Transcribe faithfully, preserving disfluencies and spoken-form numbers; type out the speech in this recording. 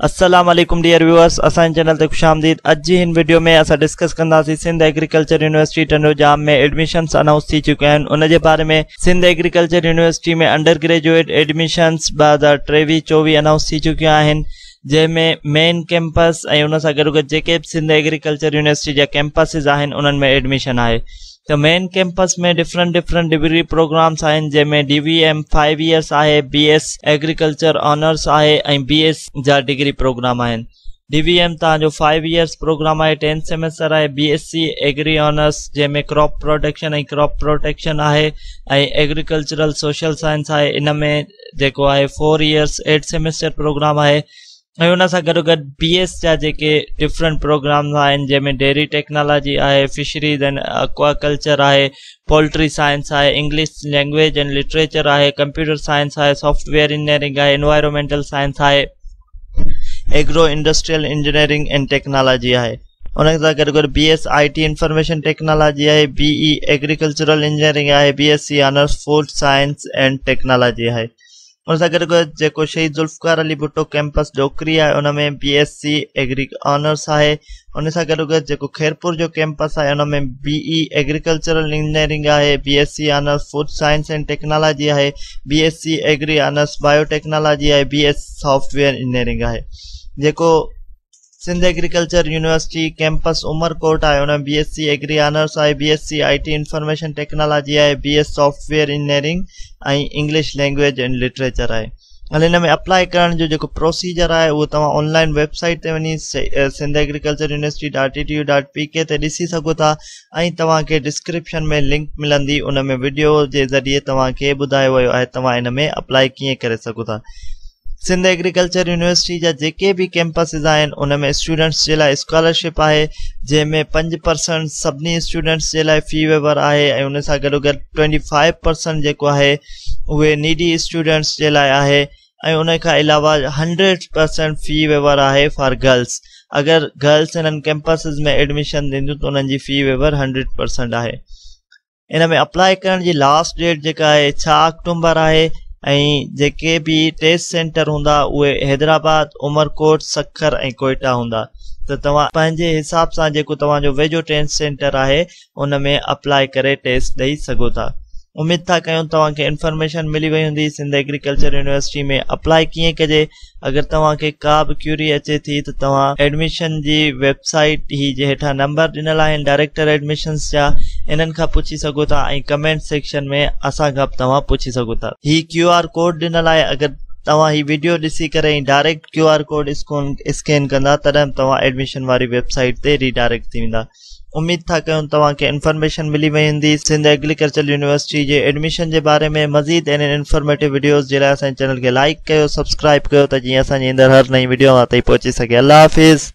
अस्सलाम वालेकुम dear viewers, असां चैनल ते खुश आमदीद। अज जी इन वीडियो में असां डिस्कस कंदासीं सिंध एग्रीकल्चर यूनिवर्सिटी टंडो जाम में एडमिशन्स अनाउंस थी चुकिया आहिनि, उन जे बारे में। सिंध एग्रीकल्चर यूनिवर्सिटी में अंडर ग्रेजुएट एडमिशन्स ॿ हज़ार टेवीह चोवीह अनाउंस थी चुकिया आहिनि, जंहिंमें मेन कैंपस ऐं उन सां गॾोगॾु जेके बि सिंध एग्रीकल्चर यूनिवर्सिटी जा कैंपसिस आहिनि उन्हनि में एडमिशन आहे। तो मेन कैंपस में डिफरेंट डिफरेंट डिग्री प्रोग्राम्स हैं, जैमें डीवीएम फाइव इयर्स है, बीएस एग्रीकल्चर ऑनर्स है, बीएस जा डिग्री प्रोग्राम हैं। डीवीएम ताजो फाइव इयर्स प्रोग्राम है, टेंथ सेमेस्टर है, बीएससी एग्री ऑनर्स जैमें क्रॉप प्रोडक्शन ए क्रॉप प्रोटेक्शन है, एग्रीकल्चरल सोशल साइंस है, इनमें जो है four years eight semester programme है। उन गो बीएस जा जेके डिफरेंट प्रोग्राम्स हैं, जैमें डेयरी टेक्नोलॉजी है, फिशरीज एंड एक्वाकल्चर है, पोल्ट्री साइंस है, इंग्लिश लैंग्वेज एंड लिटरेचर है, कंप्यूटर साइंस है, सॉफ्टवेयर इंजीनियरिंग है, एनवायरमेंटल साइंस है, agro industrial engineering and technology है। उन गो बीएस आईटी इंफॉर्मेशन टेक्नोलॉजी है, बीई एग्रीकल्चरल इंजीनियरिंग है, BSc honours food science and technology है। उन गो शहीद जुल्फकार अली भुट्टो कैंपस डोकरी है, उनमें बीएससी एग्री ऑनर्स है। उन गो खैरपुर जो कैंपस है, उनमें बीई एग्रीकल्चरल इंजीनियरिंग है, BSc honours food science and technology है, बीएससी एग्री ऑनर्स बायोटेक्नोलॉजी है, बीएस सॉफ्टवेयर इंजीनियरिंग है। जो Sindh agriculture university campus Umerkot है, उनमें बीएससी एग्री ऑनर्स है, बीएससी आईटी इंफॉर्मेशन टेक्नोलॉजी है, BS software engineering English language and literature है। अल इन में अप्लाई करण जो, जो प्रोसीजर है वो तुम ऑनलाइन वेबसाइट ते वनी Sindh agriculture university dot ETU dot PK ते ॾिसी सघो था। डिस्क्रिप्शन में लिंक मिलंदी, उन में वीडियो के जरिए तव्हांखे ॿुधायो वियो आहे तव्हां इन में अप्लाई कीअं करे सघो था। सिंध एग्रीकल्चर यूनिवर्सिटी जा जेके भी कैंपसिस हैं उनमें स्टूडेंट्स के लिए स्कॉलरशिप है, जैमें पंज परसेंट सभी स्टूडेंट्स के लिए फी वेवर है। उन गो ट्वेंटी फाइव परसेंट जो है वे नीडी स्टूडेंट्स के लिए है। उन अलावा हंड्रेड परसेंट फी वेवर है फॉर गर्ल्स। अगर गर्ल्स इन कैंपसिस में एडमिशन दींद तो उनकी फी वेवर हंड्रेड परसेंट है। इन में अप्लाई करण की लास्ट डेट जो है छह अक्टूबर है। जेके भी टेस्ट सेंटर हुंदा उहे हैदराबाद, उमरकोट, सक्खर ए कोयटा हुंदा। तो तव्हां पंहिंजे हिसाब सां जेको तव्हांजो वेझो टेस्ट सेंटर है उनमें अप्लाई करे टेस्ट दई सघो था। उम्मीद था कयूं तव्हांखे इंफॉर्मेशन मिली वई हूंदी सिंध एग्रीकल्चर यूनिवर्सिटी में अप्लाई कीअं कजे। अगर तव्हांखे का बि क्यूरी अचे थी तो तव्हां एडमिशन जी वेबसाइट ही जे हेठां नंबर ॾिनल आहिनि डायरेक्टर एडमिशन्स जा, इन्हनि खां पुछी सघो था। कमेंट सेक्शन में असां खां बि तव्हां पुछी सघो था। ही क्यू आर कोड ॾिनल आहे, अगरि तव्हां ही वीडियो ॾिसी करे direct Q R code scan कंदा तॾहिं तव्हां एडमिशन वारी वेबसाइट ते रीडायरेक्ट थी वेंदा। उम्मीद था क्यों तव्हांखे इंफॉर्मेशन मिली वई हूंदी सिंध एग्रीकल्चर यूनिवर्सिटी के एडमिशन के बारे में। मजीद इन इंफॉर्मेटिव वीडियोस के लिए असांजे चैनल के लाइक कयो, सब्सक्राइब कयो, तो जी असांजे अंदर हर नई वीडियो ताईं पहुंची सके। अल्लाह हाफिज़।